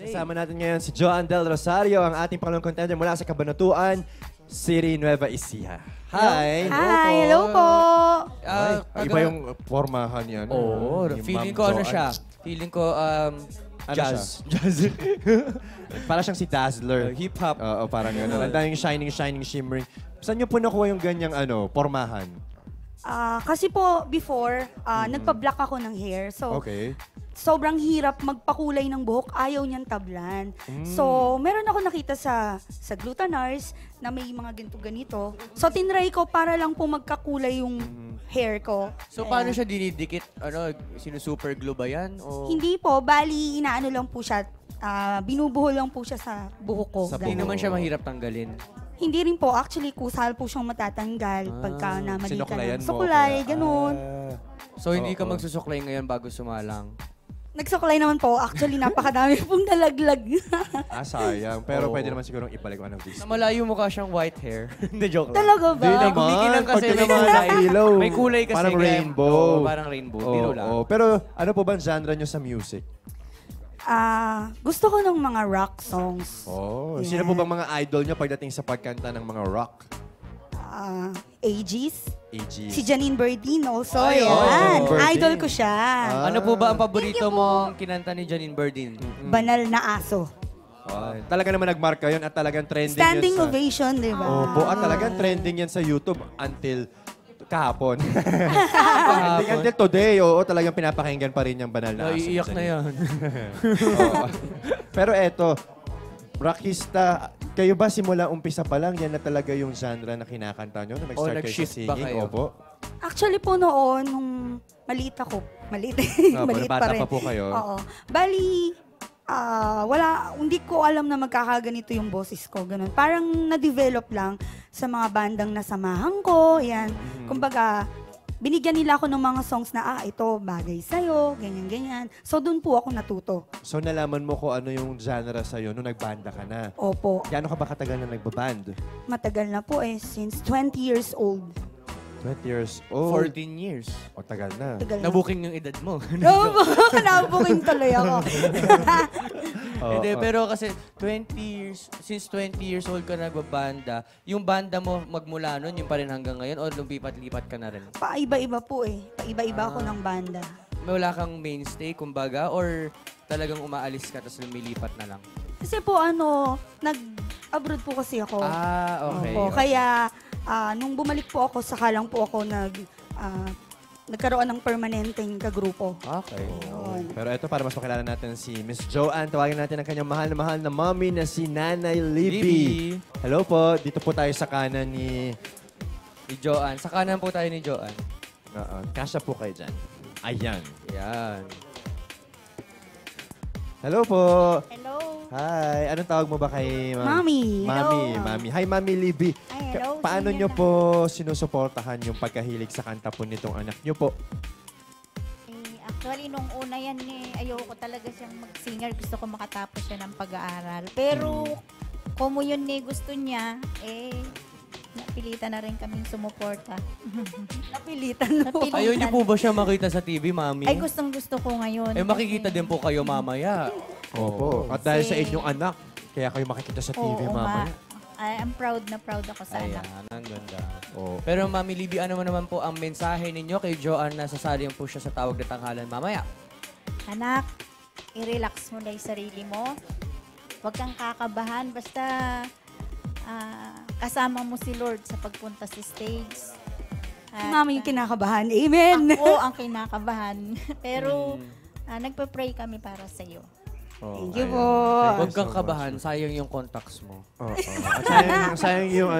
birthday. Kasama natin ngayon si Joan Del Rosario, ang ating pangalawang contender mula sa Cabanatuan, City, Nueva Ecija. Hi! Hi! Hello po! Iba yung formahan yan. Oo. Feeling ko ano siya. Feeling ko jazz. Jazz. Para siyang si Dazzler. Hip-hop. Oo, parang gano'n. Ang daming shining, shining, shimmering. Saan niyo po nakuha yung ganyang ano, formahan? Kasi po, before, nagpa-black ako ng hair. So, sobrang hirap magpakulay ng buhok. Ayaw niyang tablan. So, meron ako nakita sa Glutanars na may mga ganito-ganito. So, tinry ko para lang po magkakulay yung hair ko. So, paano siya dinidikit? Ano, sinusuper glue ba yan? O... Hindi po. Bali, inaano lang po siya. Binubuhol lang po siya sa buhok ko. Hindi naman siya mahirap tanggalin. Hindi rin po. Actually, kusal po siyang matatanggal pagka namali ka ng suklay, ganun. So, hindi ka magsusuklay ngayon bago sumalang? Nagsuklay naman po. Actually, napakadami pong nalaglag. Sayang. Pero pwede naman sigurong ibalik ko anong visit. Namalayo mukha siyang white hair. Hindi, joke lang. Talaga ba? Hindi naman. Pagka naman ilaw. May kulay kasi. Parang rainbow. Parang rainbow. Biro lang. Pero ano po ba ang genre nyo sa music? Gusto ko ng mga rock songs. Oh, sino po bang mga idol niya pagdating sa pagkanta ng mga rock? Aegis. Aegis. Si Janine Berdin also. Idol ko siya. Ano po ba ang paborito mong kinanta ni Janine Berdin? Banal na Aso. Talaga naman nagmarka yun at talagang trending yun. Standing ovation, di ba? Opo, at talagang trending yan sa YouTube until... kahapon. Until today, talagang pinapakinggan pa rin yung Banal na Aso. Iiyak na yan. Pero eto, rockista, kayo ba simula umpisa pa lang, yan na talaga yung genre na kinakanta nyo? Na mag-start kayo sa singing? Opo. Actually po noon, nung maliit ako, maliit pa rin. Bata pa po kayo? Oo. Bali, hindi ko alam na magkakaganito yung boses ko, ganun. Parang na-develop lang sa mga bandang nasamahan ko, yan. Kumbaga, binigyan nila ako ng mga songs na, ito, bagay sa'yo, ganyan-ganyan. So, dun po ako natuto. So, nalaman mo ko ano yung genre sa'yo nung nagbanda ka na? Opo. Gaano ka ba katagal na nagbaband? Matagal na po eh, since 20 years old. 20 years old. 14 years. O, tagal na. Nabuking yung edad mo. Nabuking tuloy ako. Pero kasi 20 years, since 20 years old ka nagbabanda, yung banda mo magmula nun, yung pa rin hanggang ngayon, o lumipat-lipat ka na rin? Paiba-iba po eh. Paiba-iba ako ng banda. Wala kang mainstay, kumbaga, or talagang umaalis ka, tapos lumilipat na lang? Kasi po, nag-abroad po kasi ako. Okay. Kaya... nung bumalik po ako, saka lang po ako nagkaroon ng permanenteng kagrupo. Okay. Pero ito, para mas makilala natin si Miss Joan, tawagin natin ang kanyang mahal na mommy na si Nanay Libby. Hello po, dito po tayo sa kanan ni Joan. Sa kanan po tayo ni Joan. Kasya po kayo dyan. Ayan. Ayan. Hello po. Hello. Hi. Anong tawag mo ba kay Mami? Mami. Hi, Mami Libby. Hello. Paano niyo po sinusuportahan yung pagkahilig sa kanta po nitong anak niyo po? Actually, nung una yan, ayoko talaga siyang mag-singer. Gusto ko makatapos siya ng pag-aaral. Pero, komo yun gusto niya, napilitan na rin kaming sumuporta. Napilitan na po. Ayaw niyo po ba siya makita sa TV, Mami? Ay, gustong-gusto ko ngayon. Eh, makikita din po kayo mamaya. Opo. At dahil sa inyong anak, kaya kayo makikita sa TV, Mama. I'm proud na proud ako sa anak. Ayan, ang ganda. Pero, Mami Libby, ano naman po ang mensahe ninyo kay Joan na sasalihan po siya sa Tawag ng Tanghalan mamaya? Anak, i-relax mo na yung sarili mo. Huwag kang kakabahan. Basta... kasama mo si Lord sa pagpunta sa stage. Mama yung kinakabahan. Amen! Ako ang kinakabahan. Pero nagpa-pray kami para sa'yo. Thank you po. Huwag kang kabahan. Sayang yung contacts mo. Sayang yung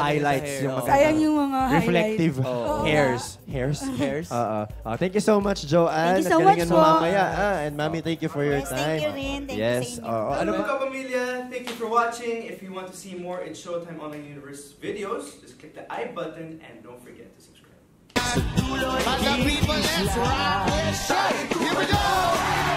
highlights. Sayang yung mga highlights. Reflective hairs. Thank you so much, Joan. Thank you so much po. And Mami, thank you for your time. Thank you rin. Thank you sa inyo. Hello mga kapamilya. Thank you for watching. If you want to see more in Showtime Online Universe videos, just click the I button and don't forget to subscribe. Here we go!